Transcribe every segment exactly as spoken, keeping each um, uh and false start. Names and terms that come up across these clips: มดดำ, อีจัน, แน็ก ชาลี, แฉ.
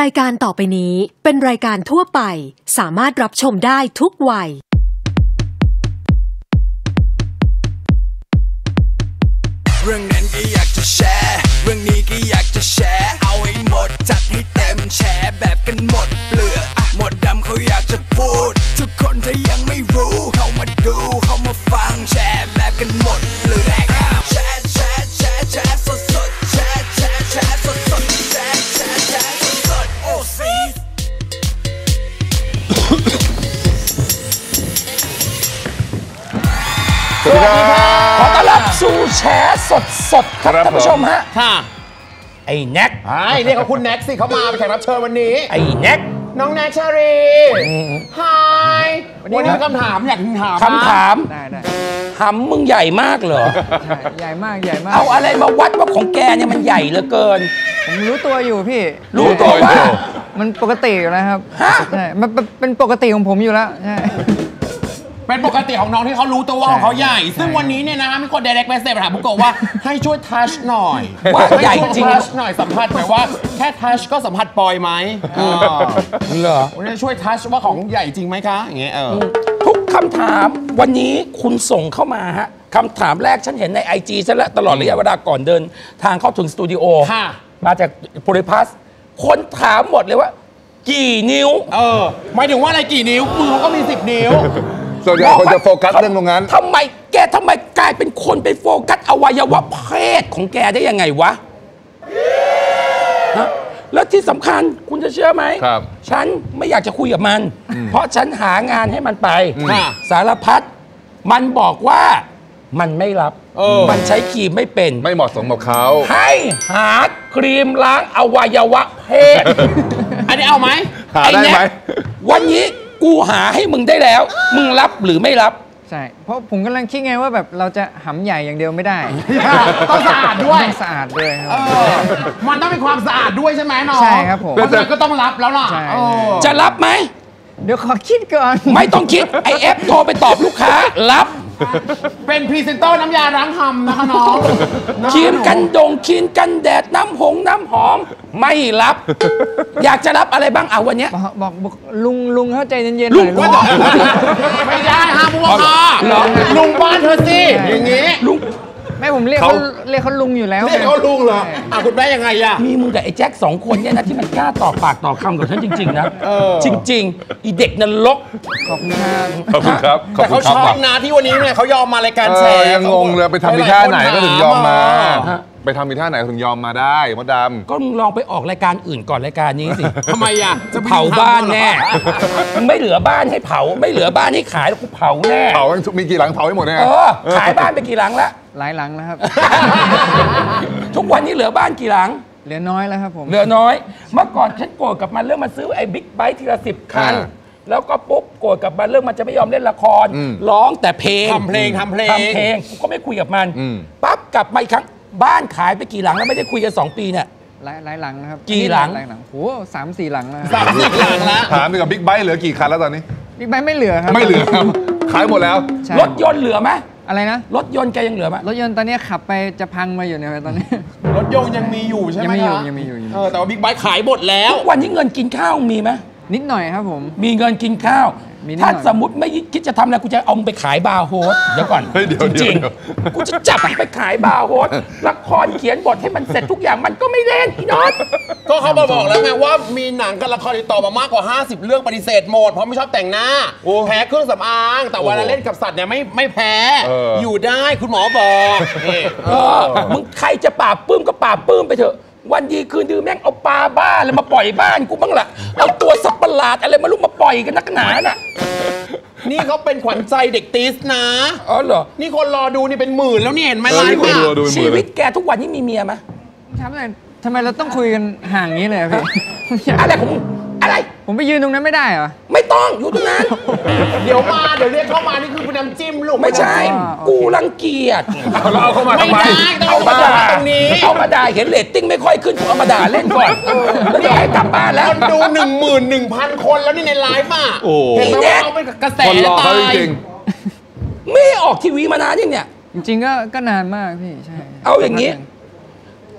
รายการต่อไปนี้เป็นรายการทั่วไปสามารถรับชมได้ทุกวัยเรื่องนั้นก็อยากจะแชร์เรื่องนี้ก็อยากจะแชร์เอาให้หมดจัดให้เต็มแชร์แบบกันหมดเปลือกหมดดำเขาอยากจะพูดทุกคนถ้ายังไม่รู้เข้ามาดูเข้ามาฟังแชร์แบบกันหมดเปลือกแชร์แชร์แชร์แชร์สดสดแชร์แชร์แชร์สดสดแชร์แชร์แชร์สดสดโอ้ซีสวัสดีครับขอต้อนรับสู่แชร์สดสดครับท่านผู้ชมฮะไอ้แน็กเรียกเขาคุณแน็กสิเขามาเป็นแขกรับเชิญวันนี้ไอ้แน็กน้องแน็กชารีไฮวันนี้มีคำถามอยากถามคำถามหำมึงใหญ่มากเหรอใหญ่มากใหญ่มากเอาอะไรมาวัดว่าของแกเนี่ยมันใหญ่เหลือเกินผมรู้ตัวอยู่พี่รู้ตัวว่ามันปกติอยู่แล้วครับมันเป็นปกติของผมอยู่แล้วเป็นปกติของน้องที่เขารู้ตัวว่าเขาใหญ่ซึ่งวันนี้เนี่ยนะมีคนเดเร็กเมสเซจมาถามบุโกะว่าให้ช่วยทัชหน่อยว่าใหญ่จริงทัชหน่อยสัมผัสหน่อยว่าแค่ทัชก็สัมผัสปอยไหมเหรอช่วยทัชว่าของใหญ่จริงไหมคะอย่างเงี้ยเออทุกคำถามวันนี้คุณส่งเข้ามาฮะคำถามแรกฉันเห็นใน ไอ จี ฉันละตลอดระยะเวลาก่อนเดินทางเข้าถึงสตูดิโอมาจากโพลิพัสคนถามหมดเลยว่ากี่นิ้วเออหมายถึงว่าอะไรกี่นิ้วมือเขาก็มีสิบนิ้วส่วนใหญ่คนจะโฟกัสเรื่องตรงนั้นทำไมแกทำไมกลายเป็นคนไปโฟกัสอวัยวะเพศของแกได้ยังไงวะแล้วที่สำคัญคุณจะเชื่อไหมฉันไม่อยากจะคุยกับมันเพราะฉันหางานให้มันไปสารพัดมันบอกว่ามันไม่รับมันใช้ครีมไม่เป็นไม่เหมาะสมกับเขาให้หาครีมล้างอวัยวะเพศอันนี้เอาไหมหาได้ไหมวันนี้กูหาให้มึงได้แล้วมึงรับหรือไม่รับใช่เพราะผมกำลังคิดไงว่าแบบเราจะหำใหญ่อย่างเดียวไม่ได้ต้องสะอาดด้วยสะอาดด้วยครับมันต้องเป็นความสะอาดด้วยใช่ไหมน้องใช่ครับผมมันก็ต้องรับแล้วล่ะจะรับไหมเดี๋ยวขอคิดก่อนไม่ต้องคิดไอเอฟโทรไปตอบลูกค้ารับเป็นพรีเซนเตอร์น้ำยาล้างหำนะคะน้องครีมกันดงครีมกันแดดน้ำหงน้ำหอมไม่รับอยากจะรับอะไรบ้างเอาวันนี้บอกลุงลุงเข้าใจเย็นๆหน่อยลุงไม่ได้ห้ามวัวค่ะลุงบ้านเธอสิอย่างงี้ลุงแม่ผมเรียกเขาเรียกเขาลุงอยู่แล้วเรียกเขาลุงเหรออ่ะคุณแม่ยังไงอ่ะมีมึงกับไอ้แจ็คสองคนเนี่ยนะที่มันกล้าต่อปากต่อคำกับฉันจริงๆนะจริงๆอีเด็กนรกขอบคุณครับขอบคุณครับแต่เขาชอบนะที่วันนี้เนี่ยเขายอมมารายการแชร์ยังงงเลยไปทำมีท่าไหนก็ถึงยอมมาไปทำมีท่าไหนถึงยอมมาได้มดดำก็ลองไปออกรายการอื่นก่อนรายการนี้สิทำไมอ่ะจะเผาบ้านแน่ไม่เหลือบ้านให้เผาไม่เหลือบ้านให้ขายแล้วกูเผาแน่เผามีกี่หลังเผาให้หมดเนี่ยขายบ้านไปกี่หลังละหลายหลังแล้วครับทุกวันนี้เหลือบ้านกี่หลังเหลือน้อยแล้วครับผมเหลือน้อยเมื่อก่อนฉันโกรธกับมันเรื่องมันซื้อไอ้บิ๊กไบค์ทีละสิบคันแล้วก็ปุ๊บโกรธกับมันเรื่องมันจะไม่ยอมเล่นละครร้องแต่เพลงทำเพลงทำเพลงทำเพลงกูก็ไม่คุยกับมันปั๊บกลับมาอีกครั้งบ้านขายไปกี่หลังแล้วไม่ได้คุยกันสองปีเนี่ยหลายหลายหลังนะครับกี่หลังโอ้สามสี่หลังแล้วสามสี่หลังแล้วถามดีกับบิ๊กไบค์เหลือกี่คันแล้วตอนนี้บิ๊กไบค์ไม่เหลือครับไม่เหลือครับขายหมดแล้วรถยนต์เหลือไหมอะไรนะรถยนต์แกยังเหลือไหมรถยนต์ตอนนี้ขับไปจะพังมาอยู่เนี่ยตอนนี้รถยนต์ยังมีอยู่ใช่ไหมครับยังมีอยู่ยังมีอยู่แต่ว่าบิ๊กไบค์ขายหมดแล้ววันนี้เงินกินข้าวมีไหมนิดหน่อยครับผมมีเงินกินข้าวถ้าสมมติไม่คิดจะทำอะไรกูจะเอาไปขายบาร์โฮสเดี๋ยวก่อนจริงๆกูจะจับไปขายบาร์โฮสละครเขียนบทให้มันเสร็จทุกอย่างมันก็ไม่เล่นพี่น็อตก็เขาบอกแล้วไงว่ามีหนังกับละครติดต่อมามากกว่าห้าสิบเรื่องปฏิเสธหมดเพราะไม่ชอบแต่งหน้าแพ้เครื่องสำอางแต่เวลาเล่นกับสัตว์เนี่ยไม่ไม่แพ้อยู่ได้คุณหมอบอกมึงใครจะปราบปื้มก็ปราบปื้มไปเถอะวันดีคืนดีแม่งเอาปลาบ้าอะไรมาปล่อยบ้านกูบ้างล่ะเอาตัวสับประหลาดอะไรมาลุกมาปล่อยกันนักหนาน่ะนี่เขาเป็นขวัญใจเด็กตีสนะอ๋อเหรอนี่คนรอดูนี่เป็นหมื่นแล้วนี่เห็นไหมล่ะชีวิตแกทุกวันนี้มีเมียไหมทำไมทำไมเราต้องคุยกันห่างนี้เลยพี่อะไรผมอะไรผมไปยืนตรงนั้นไม่ได้เหรอไม่ต้องอยู่ตรงนั้นเดี๋ยวมาเดี๋ยวเรียกเข้ามานี่คือน้ำจิ้มลูกไม่ใช่กูรังเกียจเราเอาเข้ามาทำไมเอามาด่าตรงนี้เอามาด่าเห็นเรตติ้งไม่ค่อยขึ้นกูเอามาด่าเล่นก่อนแล้วเดี๋ยวให้กลับบ้านแล้วคนดูหนึ่งหมื่นหนึ่งพันคนแล้วนี่ในไลฟ์อ่ะเห็นไหมเอาไปกระแสตายไม่ออกทีวีมานานยังเนี่ยจริงๆก็ก็นานมากพี่ใช่เอาอย่างนี้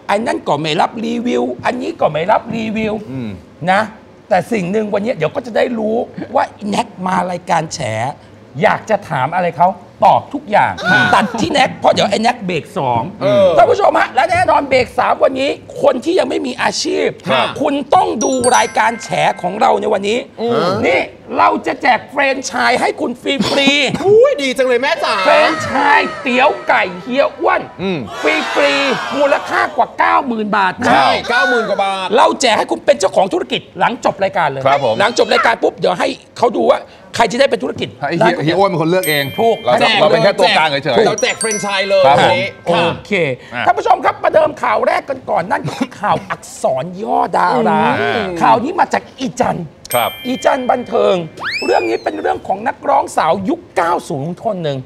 อันนั้นก็ไม่รับรีวิวอันนี้ก็ไม่รับรีวิวนะแต่สิ่งหนึ่งวันนี้เดี๋ยวก็จะได้รู้ว่าแน็กมารายการแฉอยากจะถามอะไรเขาตอบทุกอย่างตัดที่แน็กเพราะเดี๋ยวไอ้แน็กเบรกสองท่านผู้ชมฮะและแน่นอนเบรกสามวันนี้คนที่ยังไม่มีอาชีพคุณต้องดูรายการแฉของเราในวันนี้นี่เราจะแจกแฟรนไชส์ให้คุณฟรีฟรีอุ้ยดีจังเลยแม่จ๋าแฟรนไชส์เตี๋ยวไก่เฮียอ้วนฟรีฟรีมูลค่ากว่า เก้าหมื่น บาทใช่เก้าหมื่นกว่าบาทเราแจกให้คุณเป็นเจ้าของธุรกิจหลังจบรายการเลยหลังจบรายการปุ๊บเดี๋ยวให้เขาดูว่าใครจะได้เป็นธุรกิจเฮียอ้วนเป็นคนเลือกเองถูกเราเป็นแค่ตัวกลางเฉยๆเราแจกแฟรนไชส์เลยครับผมโอเคท่านผู้ชมครับประเดิมข่าวแรกกันก่อนนั่นคือข่าวอักษรย่อดาราข่าวนี้มาจากอีจันครับอีจันบันเทิงเรื่องนี้เป็นเรื่องของนักร้องสาวยุคเก้าสิบคนหนึ่ง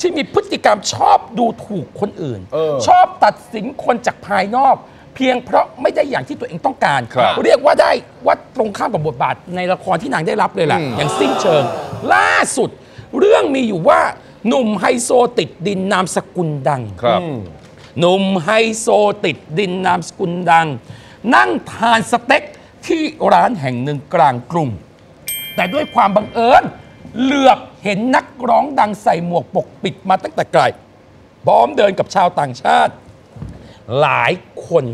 ที่มีพฤติกรรมชอบดูถูกคนอื่นชอบตัดสินคนจากภายนอกเพียงเพราะไม่ได้อย่างที่ตัวเองต้องการเรียกว่าได้ว่าตรงข้ามกับบทบาทในละครที่นางได้รับเลยแหละอย่างสิ้นเชิงล่าสุดเรื่องมีอยู่ว่าหนุ่มไฮโซติดดินนามสกุลดังครับหนุ่มไฮโซติดดินนามสกุลดังนั่งทานสเต็กที่ร้านแห่งหนึ่งกลางกรุงแต่ด้วยความบังเอิญเหลือบเห็นนักร้องดังใส่หมวกปกปิดมาตั้งแต่ไกลพร้อมเดินกับชาวต่างชาติหลายคน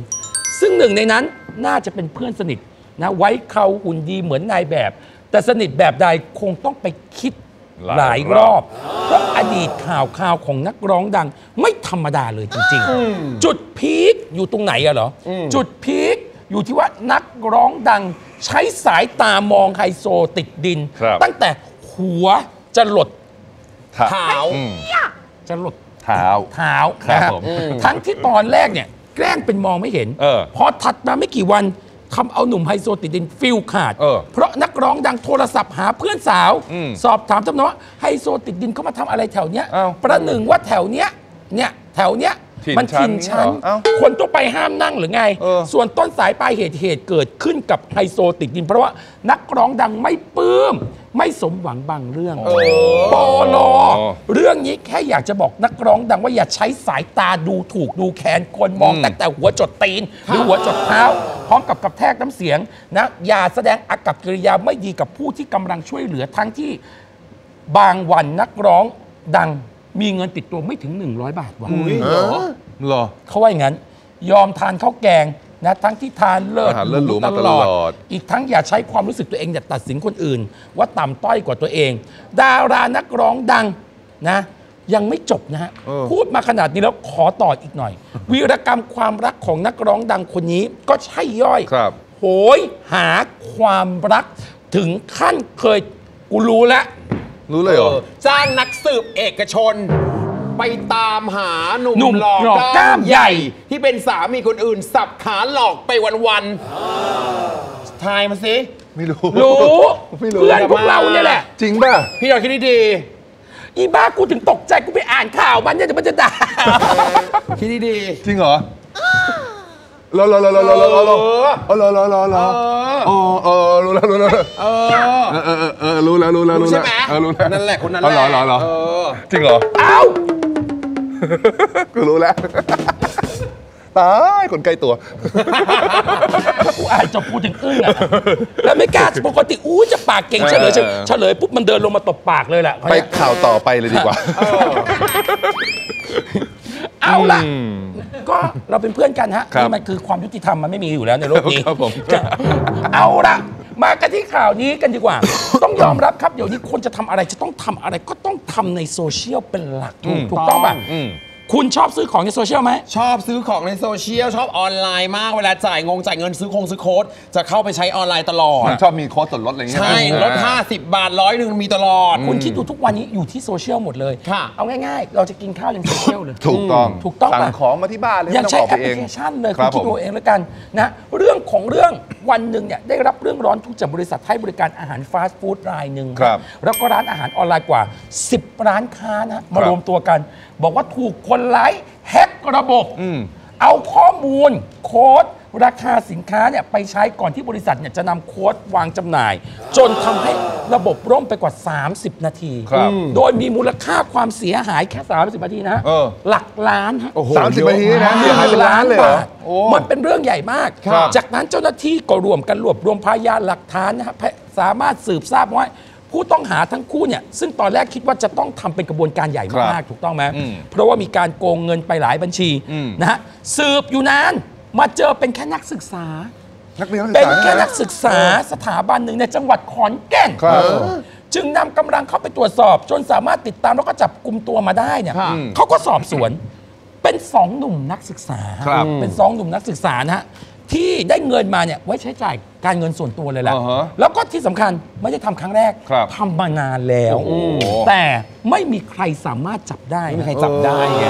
ซึ่งหนึ่งในนั้นน่าจะเป็นเพื่อนสนิทนะไว้เขาหุ่นดีเหมือนนายแบบแต่สนิทแบบใดคงต้องไปคิดหลายรอบเพราะอดีตข่าวข่าวของนักร้องดังไม่ธรรมดาเลยจริงๆจุดพีคอยู่ตรงไหนอะเหรอจุดพีคอยู่ที่ว่านักร้องดังใช้สายตามองไฮโซติดดินตั้งแต่หัวจะหลดเท้าจะหลดเท้าเท้าครับทั้งที่ตอนแรกเนี่ยแกล้งเป็นมองไม่เห็นพอถัดมาไม่กี่วันทำเอาหนุ่มไฮโซติดดินฟิลขาด เ, เพราะนักร้องดังโทรศัพท์หาเพื่อนสาวอสอบถามทำนองว่าไฮโซติดดินเขามาทำอะไรแถวเนี้ยประหนึ่งว่าแถวเนี้ยเนี่ยแถวเนี้ยมันชินชั้นคนต้องไปห้ามนั่งหรือไงส่วนต้นสายปลายเหตุเหตุเกิดขึ้นกับไฮโซติดดินเพราะว่านักร้องดังไม่ปลื้มไม่สมหวังบางเรื่องปอลอเรื่องนี้แค่อยากจะบอกนักร้องดังว่าอย่าใช้สายตาดูถูกดูแคลนคนมองตั้งแต่หัวจดตีนหรือหัวจดเท้าพร้อมกับกระแทกน้ำเสียงนะอย่าแสดงอากับกิริยาไม่ดีกับผู้ที่กำลังช่วยเหลือทั้งที่บางวันนักร้องดังมีเงินติดตัวไม่ถึงหนึ่งร้อยบาทว่ะเหรอเหรอเขาว่าอย่างนั้นยอมทานข้าวแกงนะทั้งที่ทานเลิศหรูมาตลอดอีกทั้งอย่าใช้ความรู้สึกตัวเองอย่าตัดสินคนอื่นว่าต่ำต้อยกว่าตัวเองดารานักร้องดังนะยังไม่จบนะฮะพูดมาขนาดนี้แล้วขอต่ออีกหน่อยวีรกรรมความรักของนักร้องดังคนนี้ก็ใช่ย่อยโหยหาความรักถึงขั้นเคยกูรู้แล้วรู้เลยเหรอจ้างนักสืบเอกชนไปตามหาหนุ่มหลอกกล้ามใหญ่ที่เป็นสามีคนอื่นสับขาหลอกไปวันๆทายมาสิไม่รู้รู้เพื่อนพวกเราเนี่ยแหละจริงป่ะพี่เราคิดดีๆอีบ้ากูถึงตกใจกูไปอ่านข่าวมันเนี่ยเดี๋ยวมันจะด่าคิดดีๆจริงเหรอรอรอรอรอรอรอรอรอรอรอรออ๋อเออรู้แล้วรู้แล้วเออเออเออรู้แล้วรู้แล้วรู้แล้วเออรู้แล้วนั่นแหละคนนั้นแหละรอรอรอจริงเหรอเอ้ากูรู้แล้วตายคนใกล้ตัวกูอ่านจบกูถึงอึ้งอ่ะแล้วไม่กล้าปกติอู้จะปากเก่งเฉลยเฉลยปุ๊บมันเดินลงมาตบปากเลยแหละไปข่าวต่อไปเลยดีกว่าเอาล่ะก็เราเป็นเพื่อนกันฮะนี่มันคือความยุติธรรมมันไม่มีอยู่แล้วในโลกนี้เอาล่ะมากันที่ข่าวนี้กันดีกว่าต้องยอมรับครับเดี๋ยวนี้คนจะทำอะไรจะต้องทำอะไรก็ต้องทำในโซเชียลเป็นหลักถูกต้องป่ะคุณชอบซื้อของในโซเชียลไหมชอบซื้อของในโซเชียลชอบออนไลน์มากเวลาจ่ายงงจ่ายเงินซื้อคงซื้อโค้ดจะเข้าไปใช้ออนไลน์ตลอดชอบมีโค้ดส่วนลดอะไรเงี้ยใช่ลดห้าสิบบาทร้อยหนึ่งมีตลอดคุณคิดดูทุกวันนี้อยู่ที่โซเชียลหมดเลยเอาง่ายๆเราจะกินข้าวยังโซเชียลเลยถูกต้องถูกต้องสั่งของมาที่บ้านเลยยังใช้แอปพลิเคชันเลยคุณคิดดูเองแล้วกันนะเรื่องของเรื่องวันหนึ่งเนี่ยได้รับเรื่องร้อนทุกจากบริษัทให้บริการอาหารฟาสต์ฟู้ดรายหนึ่งแล้วก็ร้านอาหารออนไลน์กว่าสิบร้านค้านะมารวมตัวกันบอกว่าถูกคนร้ายแฮกระบบเอาข้อมูลโค้ดราคาสินค้าเนี่ยไปใช้ก่อนที่บริษัทเนี่ยจะนำโค้ดวางจำหน่ายจนทำให้ ระบบร่มไปกว่าสามสิบนาทีโดยมีมูลค่าความเสียหายแค่สามสิบนาทีนะหลักล้านฮะสามสิบนาทีนะหลักล้านเลยมันเป็นเรื่องใหญ่มากจากนั้นเจ้าหน้าที่ก็รวมกันรวบรวมพยานหลักฐานนะฮะสามารถสืบทราบว่าผู้ต้องหาทั้งคู่เนี่ยซึ่งตอนแรกคิดว่าจะต้องทำเป็นกระบวนการใหญ่มากๆถูกต้องไหมเพราะว่ามีการโกงเงินไปหลายบัญชีนะฮะสืบอยู่นานมาเจอเป็นแค่นักศึกษาเป็นแค่นักศึกษาสถาบันหนึ่งในจังหวัดขอนแก่นจึงนำกำลังเข้าไปตรวจสอบจนสามารถติดตามแล้วก็จับกลุ่มตัวมาได้เนี่ยเขาก็สอบสวนเป็นสองหนุ่มนักศึกษาเป็นสองหนุ่มนักศึกษานะฮะที่ได้เงินมาเนี่ยไว้ใช้จ่ายการเงินส่วนตัวเลยแหละแล้วก็ที่สำคัญไม่ได้ทำครั้งแรกทำมานานแล้วแต่ไม่มีใครสามารถจับได้ไม่มีใครจับได้ไง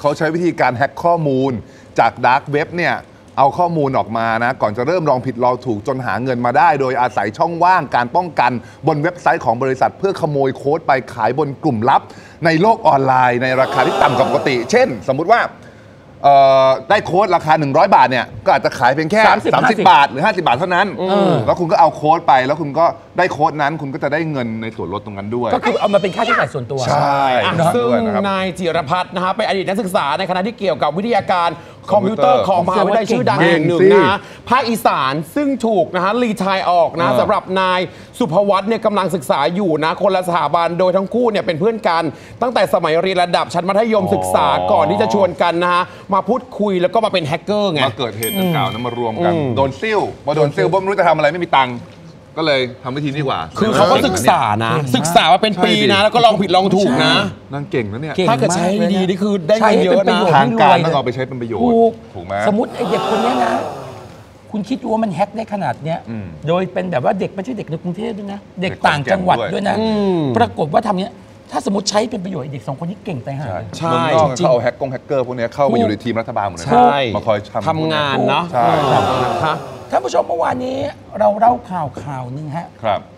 เขาใช้วิธีการแฮ็กข้อมูลจากดาร์กเว็บเนี่ยเอาข้อมูลออกมานะก่อนจะเริ่มลองผิดลองถูกจนหาเงินมาได้โดยอาศัยช่องว่างการป้องกันบนเว็บไซต์ของบริษัทเพื่อขโมยโค้ดไปขายบนกลุ่มลับในโลกออนไลน์ในราคาที่ต่ำกว่าปกติเช่นสมมุติว่าได้โค้ดราคาหนึ่งร้อยบาทเนี่ยก็อาจจะขายเป็นแค่สามสิบบาทหรือห้าสิบบาทเท่านั้นแล้วคุณก็เอาโค้ดไปแล้วคุณก็ได้โค้ดนั้นคุณก็จะได้เงินในส่วนลดตรงนั้นด้วยก็คือเอามาเป็นค่าใช้จ่ายส่วนตัวใช่ซึ่งนายจิรพัฒน์นะฮะเป็นอดีตนักศึกษาในคณะที่เกี่ยวกับวิทยาการคอมพิวเตอร์ของมหาวิทยาลัยชื่อดังแห่งหนึ่งนะภาคอีสานซึ่งถูกนะฮะรีไทร์ออกนะสำหรับนายสุภวัฒน์เนี่ยกำลังศึกษาอยู่นะคนละสถาบันโดยทั้งคู่เนี่ยเป็นเพื่อนกันตั้งแต่สมัยเรียนระดับชั้นมัธยมศึกษาก่อนที่จะชวนกันนะฮะมาพูดคุยแล้วก็มาเป็นแฮกเกอร์ไงมาเกิดเหตุดังกล่าวนั้นมารวมกันโดนซิ่วมาโดนซิ่วไม่รู้จะทำอะไรไม่มีตังค์ก็เลยทำวิธีนี้กว่าคือเขาก็ศึกษานะศึกษามาเป็นปีนะแล้วก็ลองผิดลองถูกนะนางเก่งนะเนี่ยถ้าเกิดใช้ดีนี่คือได้เงินเยอะนะทางการต้องเอาไปใช้เป็นประโยชน์ถูกไหมสมมติไอเด็กคนนี้นะคุณคิดดูว่ามันแฮกได้ขนาดเนี้ยโดยเป็นแบบว่าเด็กไม่ใช่เด็กในกรุงเทพด้วยนะเด็กต่างจังหวัดด้วยนะปรากฏว่าทำเนี้ยถ้าสมมติใช้เป็นประโยชน์เด็กสองคนนี้เก่งใจหายใช่เขาเอาแฮกกงแฮกเกอร์พวกนี้เข้ามาอยู่ในทีมรัฐบาลหมดเลยมาคอยทำงานเนาะท่านผู้ชมเมื่อวานนี้เราเล่าข่าวข่าวหนึ่งฮะ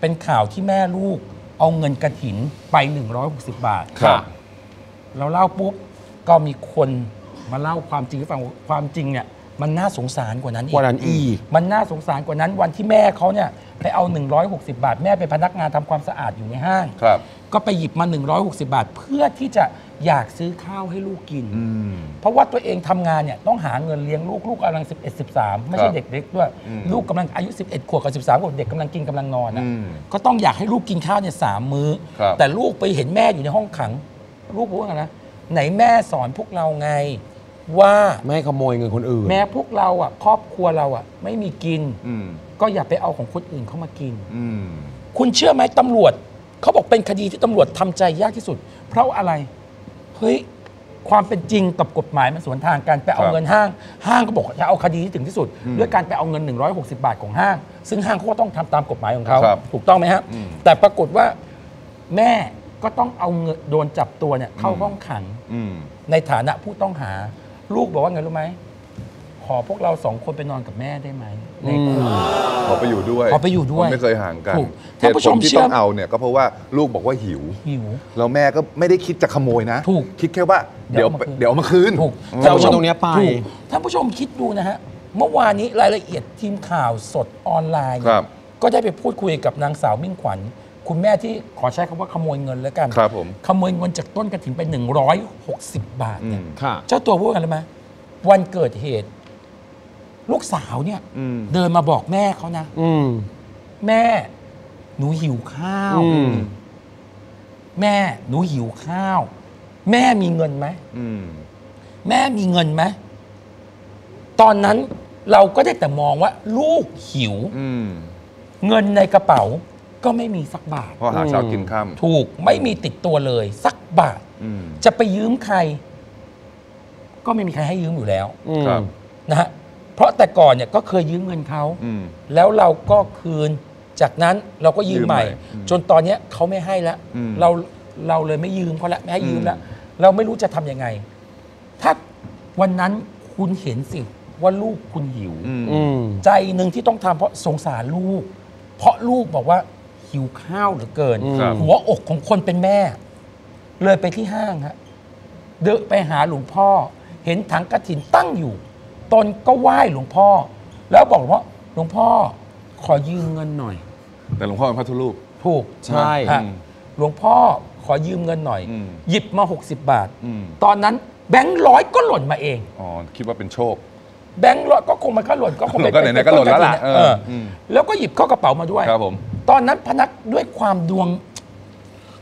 เป็นข่าวที่แม่ลูกเอาเงินกระถินไปหนึ่งร้อยหกสิบบาทเราเล่าปุ๊บก็มีคนมาเล่าความจริงให้ฟังความจริงเนี่ยมันน่าสงสารกว่านั้นอีกวันนั้นอีกมันน่าสงสารกว่านั้นวันที่แม่เขาเนี่ยไปเอาหนึ่งร้อยหกสิบบาทแม่เป็นพนักงานทำความสะอาดอยู่ในห้างก็ไปหยิบมาหนึ่งร้อยหกสิบบาทเพื่อที่จะอยากซื้อข้าวให้ลูกกินเพราะว่าตัวเองทำงานเนี่ยต้องหาเงินเลี้ยงลูกลูกกำลังสิบเอ็ด สิบสามไม่ใช่เด็กเล็กด้วยลูกกำลังอายุสิบเอ็ดขวบกับสิบสามขวบเด็กกำลังกินกำลังนอนนะก็ต้องอยากให้ลูกกินข้าวเนี่ยสามมื้อแต่ลูกไปเห็นแม่อยู่ในห้องขังลูกพูดว่านะไหนแม่สอนพวกเราไงว่าไม่ขโมยเงินคนอื่นแม้พวกเราอ่ะครอบครัวเราอ่ะไม่มีกินก็อย่าไปเอาของคนอื่นเข้ามากินคุณเชื่อไหมตำรวจเขาบอกเป็นคดีที่ตำรวจทำใจยากที่สุดเพราะอะไรเฮ้ยความเป็นจริงกับกฎหมายมันสวนทางกันไปเอาเงินห้างห้างก็บอกจะเอาคดีที่ถึงที่สุดด้วยการไปเอาเงินหนึ่งร้อยหกสิบบาทของห้างซึ่งห้างเขาก็ต้องทำตามกฎหมายของเขาถูกต้องไหมฮะแต่ปรากฏว่าแม่ก็ต้องเอาเงินโดนจับตัวเนี่ยเข้าห้องขังในฐานะผู้ต้องหาลูกบอกว่าไงรู้ไหมขอพวกเราสองคนไปนอนกับแม่ได้ไหมในคืนขอไปอยู่ด้วยขอไปอยู่ด้วยไม่เคยห่างกันท่านผู้ชมที่ต้องเอาเนี่ยก็เพราะว่าลูกบอกว่าหิวหิวแล้วแม่ก็ไม่ได้คิดจะขโมยนะถูกคิดแค่ว่าเดี๋ยวเดี๋ยวมาคืนถูกท่านผู้ชมตรงนี้ไปท่านผู้ชมคิดดูนะฮะเมื่อวานนี้รายละเอียดทีมข่าวสดออนไลน์ก็ได้ไปพูดคุยกับนางสาวมิ่งขวัญคุณแม่ที่ขอใช้คำว่าขโมยเงินแล้วกันครับผมขโมยเงินจากต้นกระถิ่นไปหนึ่งร้อยหกสิบบาทเนี่ยเจ้าตัวพูดกันเลยไหมวันเกิดเหตุลูกสาวเนี่ยเดินมาบอกแม่เขานะอืแม่หนูหิวข้าวแม่หนูหิวข้าวแม่มีเงินไหมแม่มีเงินไหมตอนนั้นเราก็ได้แต่มองว่าลูกหิวเงินในกระเป๋าก็ไม่มีสักบาทเพราะหาเช้ากินค่ำถูกไม่มีติดตัวเลยสักบาทจะไปยืมใครก็ไม่มีใครให้ยืมอยู่แล้วนะฮะเพราะแต่ก่อนเนี่ยก็เคยยืมเงินเขาแล้วเราก็คืนจากนั้นเราก็ยืมใหม่จนตอนเนี้ยเขาไม่ให้แล้วเราเราเลยไม่ยืมเขาละไม่ให้ยืมแล้วเราไม่รู้จะทำยังไงถ้าวันนั้นคุณเห็นสิว่าลูกคุณหิวใจหนึ่งที่ต้องทำเพราะสงสารลูกเพราะลูกบอกว่าหิวข้าวเหลือเกินหัวอกของคนเป็นแม่เลยไปที่ห้างฮะเดินไปหาหลวงพ่อเห็นถังกฐินตั้งอยู่ตนก็ไหว้หลวงพ่อแล้วบอกว่าหลวงพ่อขอยืมเงินหน่อย แต่หลวงพ่อเป็นพระพุทธรูปถูกใช่หลวงพ่อขอยืมเงินหน่อยหยิบมาหกสิบบาทตอนนั้นแบงค์ร้อยก็หล่นมาเองอ๋อคิดว่าเป็นโชคแบงค์ร้อยก็คงมันก็หล่นก็คงเป็นก็ไหนๆก็หล่นแล้วล่ะแล้วก็หยิบเข้ากระเป๋ามาด้วยครับผมตอนนั้นพนักด้วยความดวง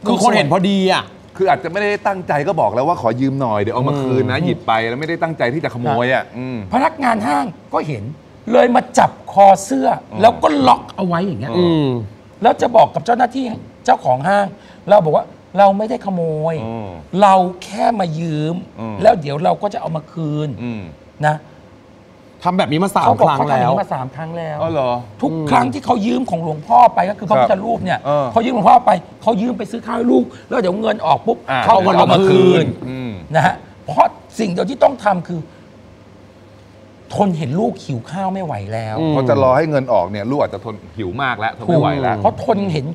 คือคนเห็นพอดีอ่ะคืออาจจะไม่ได้ตั้งใจก็บอกแล้วว่าขอยืมหน่อยเดี๋ยวเอามาคืนนะหยิบไปแล้วไม่ได้ตั้งใจที่จะขโมยอ่ะพนักงานห้างก็เห็นเลยมาจับคอเสื้อแล้วก็ล็อกเอาไว้อย่างเงี้ยแล้วจะบอกกับเจ้าหน้าที่เจ้าของห้างเราบอกว่าเราไม่ได้ขโมยเราแค่มายืมแล้วเดี๋ยวเราก็จะเอามาคืนนะทำแบบนี้มาสามครั้งแล้วมาสามครั้งแล้วทุกครั้งที่เขายืมของหลวงพ่อไปก็คือพระพุทธรูปเนี่ยเขายืมหลวงพ่อไปเขายืมไปซื้อข้าวลูกแล้วเดี๋ยวเงินออกปุ๊บเขาเอามาคืนนะฮะเพราะสิ่งเดียวที่ต้องทำคือทนเห็นลูกหิวข้าวไม่ไหวแล้วเขาจะรอให้เงินออกเนี่ยลูกอาจจะทนหิวมากแล้วทนไม่ไหวแล้วเขาทนเห็น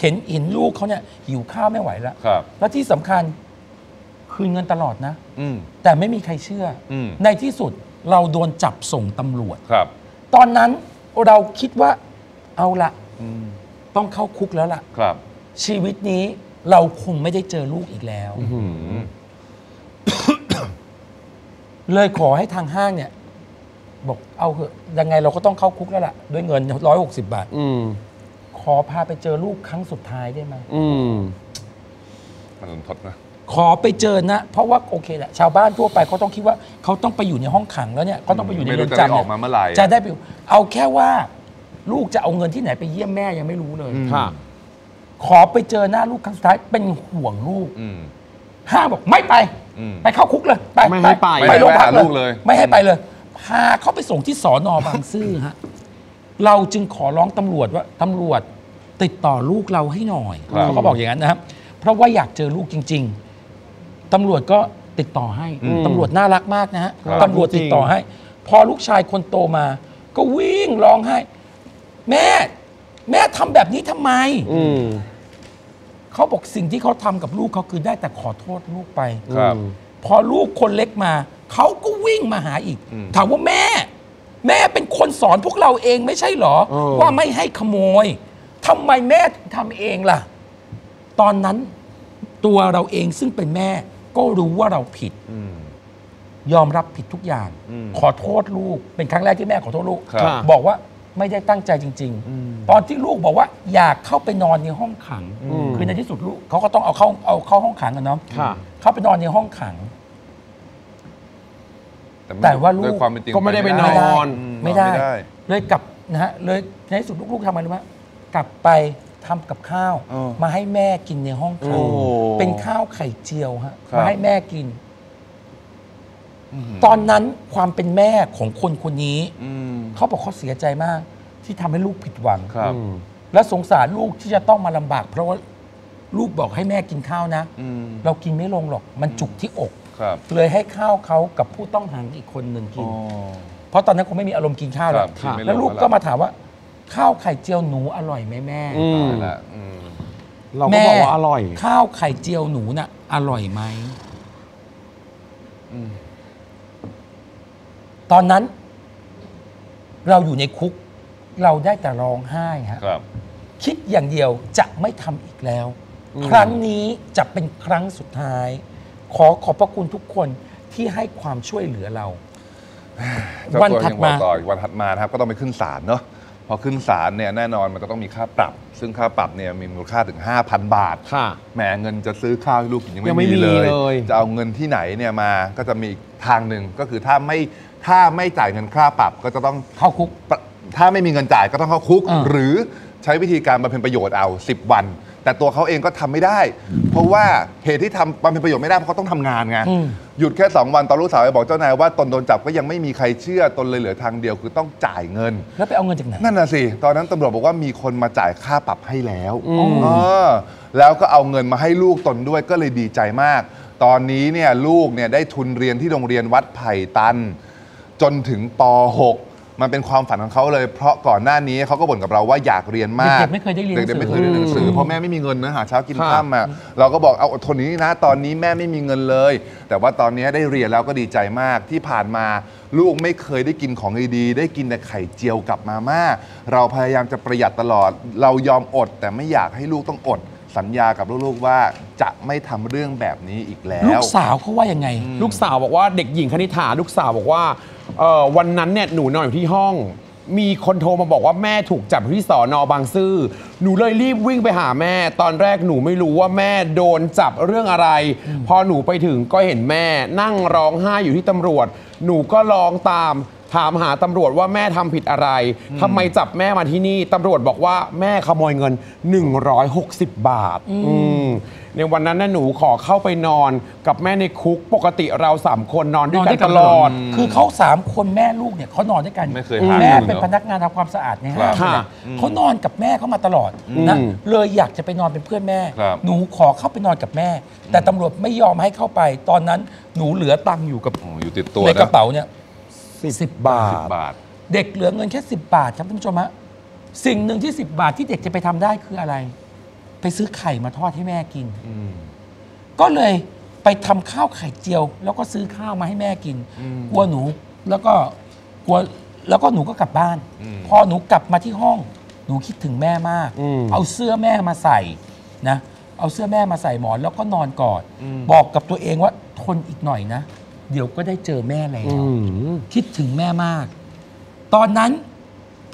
เห็นเห็นลูกเขาเนี่ยหิวข้าวไม่ไหวแล้วแล้วที่สำคัญคืนเงินตลอดนะอืแต่ไม่มีใครเชื่ออืในที่สุดเราโดนจับส่งตำรวจครับตอนนั้นเราคิดว่าเอาละอืต้องเข้าคุกแล้วล่ะครับชีวิตนี้เราคงไม่ได้เจอลูกอีกแล้วอืเลยขอให้ทางห้างเนี่ยบอกเอาเหอะยังไงเราก็ต้องเข้าคุกแล้วล่ะด้วยเงินหนึ่งร้อยหกสิบบาทอืขอพาไปเจอลูกครั้งสุดท้ายได้ไหมอืมมันทดนะขอไปเจอนะเพราะว่าโอเคแหละชาวบ้านทั่วไปเขาต้องคิดว่าเขาต้องไปอยู่ในห้องขังแล้วเนี่ยเขาต้องไปอยู่ในเรือนจำออกมาเมื่อไหร่จะได้ไปเอาแค่ว่าลูกจะเอาเงินที่ไหนไปเยี่ยมแม่ยังไม่รู้เลยค่ะขอไปเจอหน้าลูกครั้งสุดท้ายเป็นห่วงลูกห้าบอกไม่ไปไปเข้าคุกเลยไปไม่ให้ไปไปโรงพักเลยไม่ให้ไปเลยพาเขาไปส่งที่สน.บางซื่อฮะเราจึงขอร้องตำรวจว่าตำรวจติดต่อลูกเราให้หน่อยเขาก็บอกอย่างนั้นนะครับเพราะว่าอยากเจอลูกจริงๆตำรวจก็ติดต่อให้ตำรวจน่ารักมากนะฮะตำรวจติดต่อให้พอลูกชายคนโตมาก็วิ่งร้องให้แม่แม่ทำแบบนี้ทำไมเขาบอกสิ่งที่เขาทำกับลูกเขาคือได้แต่ขอโทษลูกไปพอลูกคนเล็กมาเขาก็วิ่งมาหาอีกถามว่าแม่แม่เป็นคนสอนพวกเราเองไม่ใช่หรอว่าไม่ให้ขโมยทำไมแม่ทำเองล่ะตอนนั้นตัวเราเองซึ่งเป็นแม่ก็รู้ว่าเราผิดยอมรับผิดทุกอย่างขอโทษลูกเป็นครั้งแรกที่แม่ขอโทษลูกบอกว่าไม่ได้ตั้งใจจริงๆตอนที่ลูกบอกว่าอยากเข้าไปนอนในห้องขังคือในที่สุดลูกเขาก็ต้องเอาเข้าเอาเข้าห้องขังกันเนาะเข้าไปนอนในห้องขังแต่ว่าลูกก็ไม่ได้ไปนอนไม่ได้เลยกลับนะฮะเลยในที่สุดลูกๆทำอะไรรู้ไหมกลับไปทำกับข้าวมาให้แม่กินในห้องขังเป็นข้าวไข่เจียวฮะมาให้แม่กินตอนนั้นความเป็นแม่ของคนคนนี้เขาบอกเขาเสียใจมากที่ทำให้ลูกผิดหวังและสงสารลูกที่จะต้องมาลำบากเพราะว่าลูกบอกให้แม่กินข้าวนะเรากินไม่ลงหรอกมันจุกที่อกเลยให้ข้าวเขากับผู้ต้องหาอีกคนหนึ่งกินเพราะตอนนั้นคงไม่มีอารมณ์กินข้าวแล้วแล้วลูกก็มาถามว่าข้าวไข่เจียวหนูอร่อยไหมแม่เราก็บอกว่าอร่อยข้าวไข่เจียวหนูน่ะอร่อยไหมตอนนั้นเราอยู่ในคุกเราได้แต่ร้องไห้ฮะคิดอย่างเดียวจะไม่ทำอีกแล้วครั้งนี้จะเป็นครั้งสุดท้ายขอขอบพระคุณทุกคนที่ให้ความช่วยเหลือเราวันถัดมาวันถัดมานะครับก็ต้องไปขึ้นศาลเนาะพอขึ้นศาลเนี่ยแน่นอนมันจะต้องมีค่าปรับซึ่งค่าปรับเนี่ยมีมูลค่าถึง ห้าพันบาทค่ะแหมเงินจะซื้อข้าวให้ลูกกินยังไม่มีเลยจะเอาเงินที่ไหนเนี่ยมาก็จะมีอีกทางหนึ่งก็คือถ้าไม่ถ้าไม่จ่ายเงินค่าปรับก็จะต้องเข้าคุกถ้าไม่มีเงินจ่ายก็ต้องเข้าคุกหรือใช้วิธีการบำเพ็ญประโยชน์เอาสิบวันแต่ตัวเขาเองก็ทำไม่ได้เพราะว่าเหตุที่ทำบำเพ็ญประโยชน์ไม่ได้เพราะเขาต้องทำงานไงหยุดแค่สองวันตอนลูกสาวไปบอกเจ้านายว่าตนโดนจับก็ยังไม่มีใครเชื่อตนเลยเหลือทางเดียวคือต้องจ่ายเงินแล้วไปเอาเงินจากไหนนั่นน่ะสิตอนนั้นตำรวจบอกว่ามีคนมาจ่ายค่าปรับให้แล้วเออแล้วก็เอาเงินมาให้ลูกตนด้วยก็เลยดีใจมากตอนนี้เนี่ยลูกเนี่ยได้ทุนเรียนที่โรงเรียนวัดไผ่ตันจนถึงป.หก มันเป็นความฝันของเขาเลยเพราะก่อนหน้านี้เขาก็บ่นกับเราว่าอยากเรียนมากเด็กๆไม่เคยได้เรียนหนังสือเด็กๆไม่เคยเรียนหนังสือเพราะแม่ไม่มีเงินนะหาเช้ากินข้ามอ่ะเราก็บอกเอาอดทนนี้นะตอนนี้แม่ไม่มีเงินเลยแต่ว่าตอนนี้ได้เรียนแล้วก็ดีใจมากที่ผ่านมาลูกไม่เคยได้กินของดีๆได้กินแต่ไข่เจียวกับมาม่าเราพยายามจะประหยัดตลอดเรายอมอดแต่ไม่อยากให้ลูกต้องอดสัญญากับลูกๆว่าจะไม่ทำเรื่องแบบนี้อีกแล้วลูกสาวเขาว่ายังไงลูกสาวบอกว่าเด็กหญิงคณิธาลูกสาวบอกว่าวันนั้นเนี่ยหนูนอนอยู่ที่ห้องมีคนโทรมาบอกว่าแม่ถูกจับที่สอนอบางซื่อหนูเลยรีบวิ่งไปหาแม่ตอนแรกหนูไม่รู้ว่าแม่โดนจับเรื่องอะไรพอหนูไปถึงก็เห็นแม่นั่งร้องไห้อยู่ที่ตำรวจหนูก็ร้องตามถามหาตำรวจว่าแม่ทำผิดอะไรทำไมจับแม่มาที่นี่ตำรวจบอกว่าแม่ขโมยเงินหนึ่งร้อยหกสิบบาทในวันนั้นน่ะหนูขอเข้าไปนอนกับแม่ในคุกปกติเราสามคนนอนด้วยกันตลอดคือเขาสามคนแม่ลูกเนี่ยเขานอนด้วยกันแม่เป็นพนักงานทำความสะอาดเนี่ยเขานอนกับแม่เขามาตลอดนะเลยอยากจะไปนอนเป็นเพื่อนแม่หนูขอเข้าไปนอนกับแม่แต่ตำรวจไม่ยอมให้เข้าไปตอนนั้นหนูเหลือตังค์อยู่กับอยู่ติดตัวในกระเป๋าเนี่ยสิบบาทเด็กเหลือเงินแค่สิบบาทครับท่านผู้ชมฮะสิ่งหนึ่งที่สิบบาทที่เด็กจะไปทำได้คืออะไรไปซื้อไข่มาทอดให้แม่กินก็เลยไปทำข้าวไข่เจียวแล้วก็ซื้อข้าวมาให้แม่กินกลัวหนูแล้วก็กลัวแล้วก็หนูก็กลับบ้านพอหนูกลับมาที่ห้องหนูคิดถึงแม่มากเอาเสื้อแม่มาใส่นะเอาเสื้อแม่มาใส่หมอนแล้วก็นอนกอดบอกกับตัวเองว่าทนอีกหน่อยนะเดี๋ยวก็ได้เจอแม่แล้วคิดถึงแม่มากตอนนั้น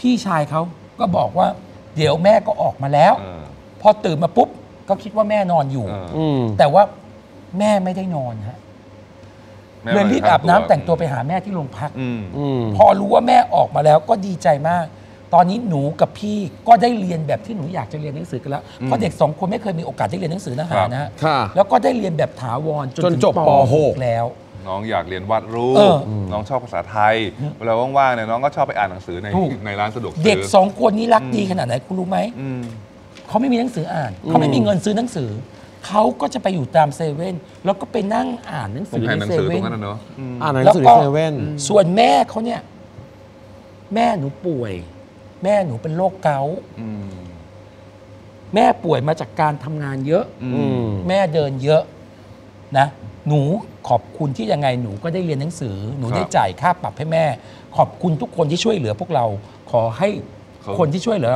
พี่ชายเขาก็บอกว่าเดี๋ยวแม่ก็ออกมาแล้วพอตื่นมาปุ๊บก็คิดว่าแม่นอนอยู่แต่ว่าแม่ไม่ได้นอนฮะเลยรีบอาบน้ำแต่งตัวไปหาแม่ที่โรงพักพอรู้ว่าแม่ออกมาแล้วก็ดีใจมากตอนนี้หนูกับพี่ก็ได้เรียนแบบที่หนูอยากจะเรียนหนังสือกันแล้วเพราะเด็กสองคนไม่เคยมีโอกาสได้เรียนหนังสือนะฮะนะแล้วก็ได้เรียนแบบถาวรจนจบป หกแล้วน้องอยากเรียนวาดรูปน้องชอบภาษาไทยเวลาว่างๆเนี่ยน้องก็ชอบไปอ่านหนังสือในในร้านสะดวกซื้อเด็กสองคนนี้รักดีขนาดไหนคุณรู้ไหมเขาไม่มีหนังสืออ่านเขาไม่มีเงินซื้อหนังสือเขาก็จะไปอยู่ตามเซเว่นแล้วก็ไปนั่งอ่านหนังสือในเซเว่นแล้วก็ส่วนแม่เขาเนี่ยแม่หนูป่วยแม่หนูเป็นโรคเกาต์แม่ป่วยมาจากการทำงานเยอะแม่เดินเยอะนะหนูขอบคุณที่ยังไงหนูก็ได้เรียนหนังสือหนูได้จ่ายค่าปรับให้แม่ขอบคุณทุกคนที่ช่วยเหลือพวกเราขอให้คนที่ช่วยเหลือ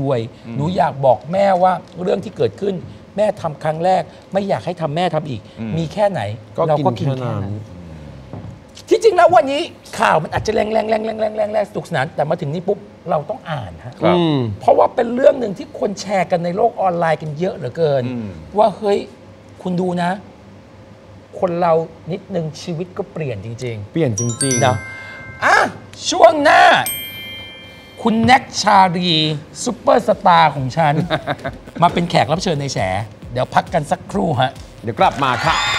รวยๆหนูอยากบอกแม่ว่าเรื่องที่เกิดขึ้นแม่ทำครั้งแรกไม่อยากให้ทำแม่ทำอีกมีแค่ไหนเราก็กินแค่นั้นที่จริงแล้ววันนี้ข่าวมันอาจจะแรงแรงแรงแรงแรงแรงแรงสนุกสนานแต่มาถึงนี้ปุ๊บเราต้องอ่านฮะเพราะว่าเป็นเรื่องหนึ่งที่คนแชร์กันในโลกออนไลน์กันเยอะเหลือเกินว่าเฮ้ยคุณดูนะคนเรานิดนึงชีวิตก็เปลี่ยนจริงๆเปลี่ยนจริงๆนะอ่ะช่วงหน้าคุณแน็กชาลีซุปเปอร์สตาร์ของฉันมาเป็นแขกรับเชิญในแฉเดี๋ยวพักกันสักครู่ฮะเดี๋ยวกลับมาค่ะ